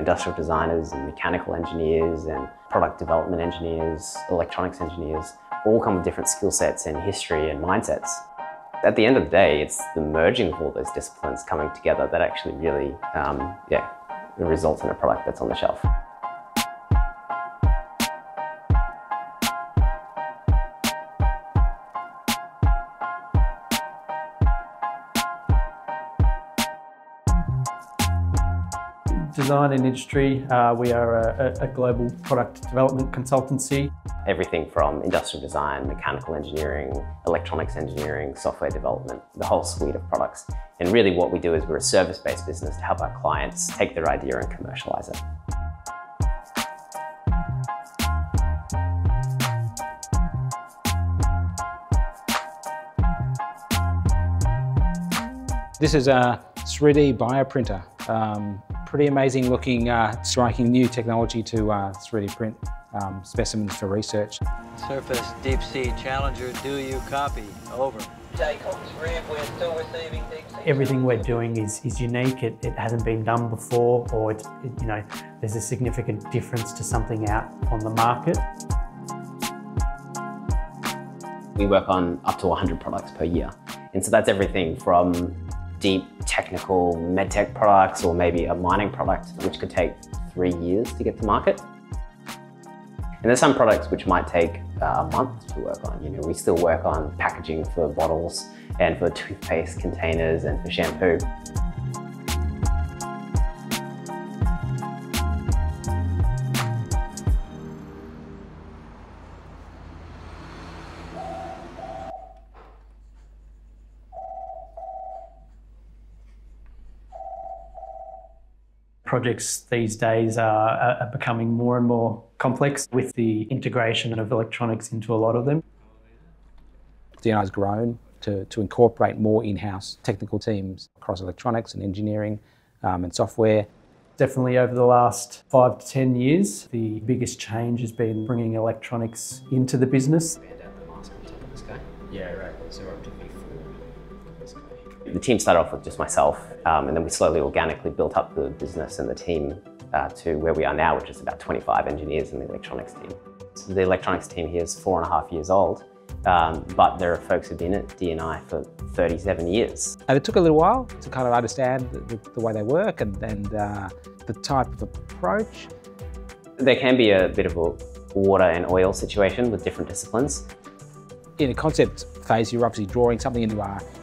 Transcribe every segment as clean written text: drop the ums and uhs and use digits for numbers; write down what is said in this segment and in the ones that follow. industrial designers and mechanical engineers and product development engineers, electronics engineers, all come with different skill sets and history and mindsets. At the end of the day, it's the merging of all those disciplines coming together that actually really, results in a product that's on the shelf. Design and Industry, we are a global product development consultancy. Everything from industrial design, mechanical engineering, electronics engineering, software development, the whole suite of products. And really what we do is we're a service-based business to help our clients take their idea and commercialize it. This is a 3D bioprinter. Pretty amazing looking, striking new technology to 3D print specimens for research. Surface Deep Sea Challenger, do you copy? Over. Jacob's Reef, we're still receiving Deep Sea. Everything we're doing is unique. It hasn't been done before, or there's a significant difference to something out on the market. We work on up to 100 products per year, and so that's everything from deep technical medtech products, or maybe a mining product, which could take 3 years to get to market. And there's some products which might take a month to work on. We still work on packaging for bottles and for toothpaste containers and for shampoo. Projects these days are becoming more and more complex with the integration of electronics into a lot of them. D&I has grown to incorporate more in-house technical teams across electronics and engineering and software. Definitely over the last 5 to 10 years, the biggest change has been bringing electronics into the business. Yeah, right. So we're up to the team started off with just myself, and then we slowly organically built up the business and the team to where we are now, which is about 25 engineers in the electronics team. So the electronics team here is 4.5 years old, but there are folks who've been at D&I for 37 years. And it took a little while to kind of understand the way they work and the type of approach. There can be a bit of a water and oil situation with different disciplines. In a concept phase, you're obviously drawing something into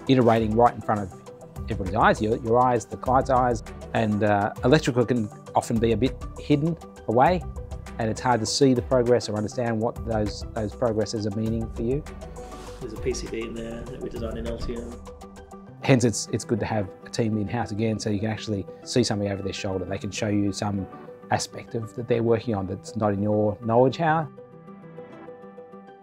iterating right in front of everybody's eyes, your eyes, the client's eyes, and electrical can often be a bit hidden away, and it's hard to see the progress or understand what those progresses are meaning for you. There's a PCB in there that we designed in Altium. Hence, it's good to have a team in-house again, so you can actually see somebody over their shoulder. They can show you some aspect of that they're working on that's not in your knowledge how.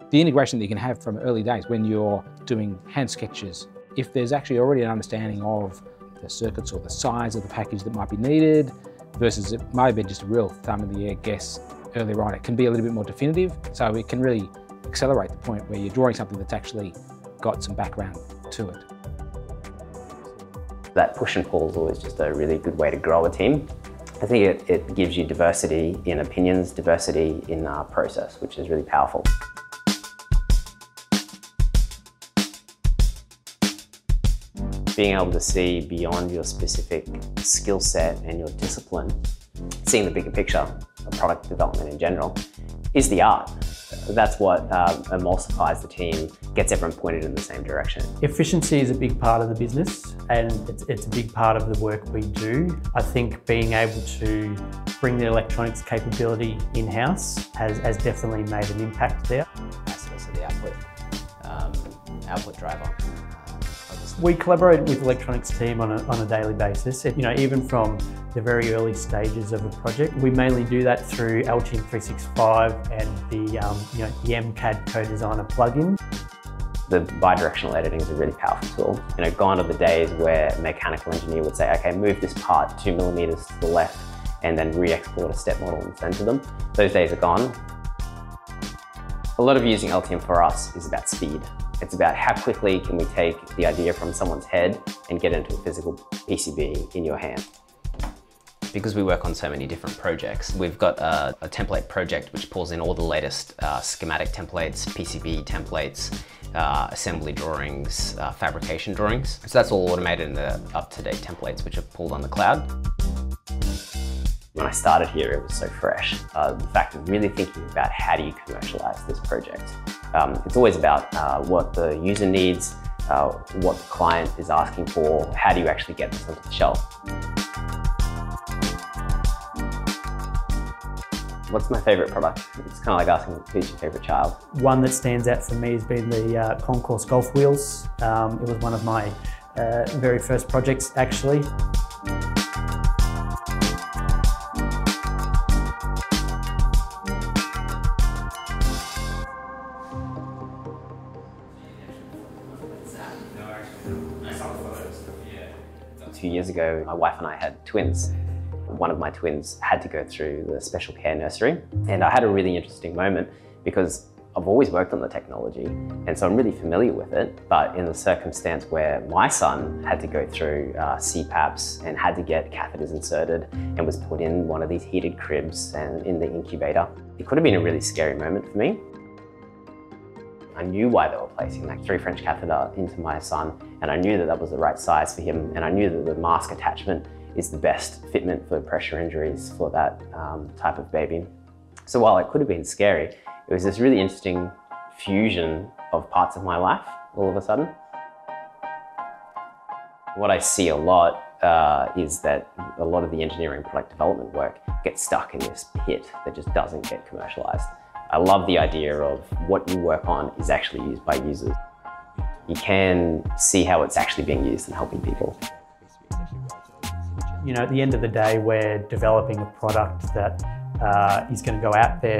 The integration that you can have from early days when you're doing hand sketches, if there's actually already an understanding of the circuits or the size of the package that might be needed, versus it may have been just a real thumb in the air guess earlier on, it can be a little bit more definitive. So it can really accelerate the point where you're drawing something that's actually got some background to it. That push and pull is always just a really good way to grow a team. I think it gives you diversity in opinions, diversity in our process, which is really powerful. Being able to see beyond your specific skill set and your discipline, seeing the bigger picture of product development in general, is the art. That's what emulsifies the team, gets everyone pointed in the same direction. Efficiency is a big part of the business, and it's a big part of the work we do. I think being able to bring the electronics capability in-house has definitely made an impact there. So the output driver. We collaborate with the electronics team on a daily basis. Even from the very early stages of a project, we mainly do that through Altium 365 and the MCAD co-designer plugin. The bidirectional editing is a really powerful tool. Gone are the days where a mechanical engineer would say, okay, move this part 2 millimeters to the left and then re-export a step model and send to them. Those days are gone. A lot of using Altium for us is about speed. It's about how quickly can we take the idea from someone's head and get into a physical PCB in your hand. because we work on so many different projects, we've got a template project which pulls in all the latest schematic templates, PCB templates, assembly drawings, fabrication drawings. So that's all automated in the up-to-date templates which are pulled on the cloud. When I started here, it was so fresh. The fact of really thinking about how do you commercialize this project. It's always about what the user needs, what the client is asking for, how do you actually get this onto the shelf. What's my favourite product? It's kind of like asking who's your favourite child. One that stands out for me has been the Concourse Golf Wheels. It was one of my very first projects actually. A few years ago, my wife and I had twins. One of my twins had to go through the special care nursery, and I had a really interesting moment because I've always worked on the technology and so I'm really familiar with it, but in the circumstance where my son had to go through CPAPs and had to get catheters inserted and was put in one of these heated cribs and in the incubator, it could have been a really scary moment for me. I knew why they were placing that 3 French catheter into my son, and I knew that that was the right size for him, and I knew that the mask attachment is the best fitment for pressure injuries for that type of baby. So while it could have been scary, it was this really interesting fusion of parts of my life all of a sudden. What I see a lot is that a lot of the engineering product development work gets stuck in this pit that just doesn't get commercialized. I love the idea of what you work on is actually used by users. You can see how it's actually being used and helping people. You know, at the end of the day, we're developing a product that is going to go out there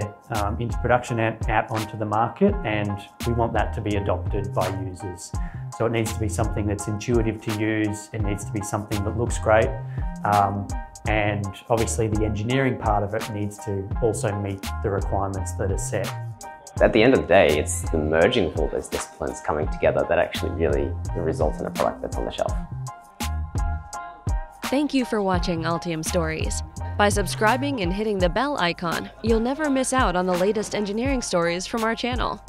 into production and out onto the market, and we want that to be adopted by users. So it needs to be something that's intuitive to use, it needs to be something that looks great, and obviously the engineering part of it needs to also meet the requirements that are set. At the end of the day, it's the merging of all those disciplines coming together that actually really results in a product that's on the shelf. Thank you for watching Altium Stories. By subscribing and hitting the bell icon, you'll never miss out on the latest engineering stories from our channel.